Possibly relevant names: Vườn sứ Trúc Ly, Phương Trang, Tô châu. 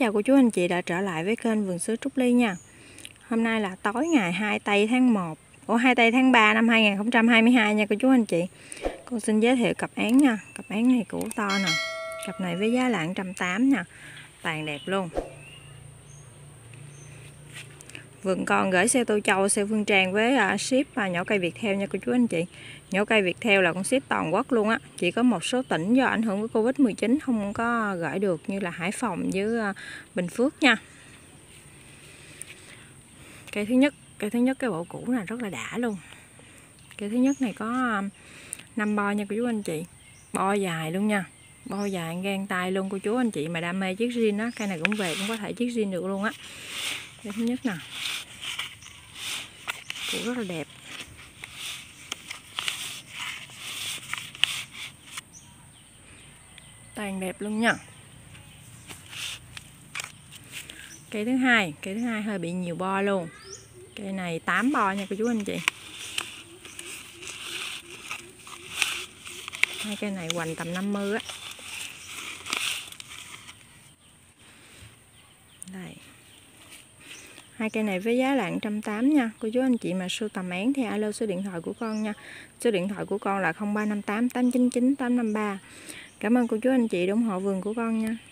chào cô chú anh chị đã trở lại với kênh Vườn sứ Trúc Ly nha. Hôm nay là tối ngày 2 tây tháng 3 năm 2022 nha cô chú anh chị. Con xin giới thiệu cặp án nha. Cặp án này củ to nè. Cặp này với giá là 180 nha. Tàn đẹp luôn. Vườn con gửi xe Tô Châu, xe Phương Trang với ship nhổ cây Việt theo nha cô chú anh chị. Nhổ cây Việt theo là con ship toàn quốc luôn á. Chỉ có một số tỉnh do ảnh hưởng của Covid-19 không có gửi được như là Hải Phòng với Bình Phước nha. Cây thứ nhất cái bộ cũ này rất là đã luôn. Cây thứ nhất này có 5 bo nha cô chú anh chị. Bo dài luôn nha. Bo dài ngang tay luôn cô chú anh chị mà đam mê chiếc jean á, cây này cũng về cũng có thể chiếc jean được luôn á. Cây thứ nhất nè. Củ rất là đẹp. Tàn đẹp luôn nha. Cây thứ hai hơi bị nhiều bo luôn. Cây này 8 bo nha cô chú anh chị. Hai cây này hoành tầm 50 á. Đây. Hai cây này với giá là 180 nha. Cô chú anh chị mà sưu tầm án thì alo số điện thoại của con nha. Số điện thoại của con là 0358 899 853. Cảm ơn cô chú anh chị ủng hộ vườn của con nha.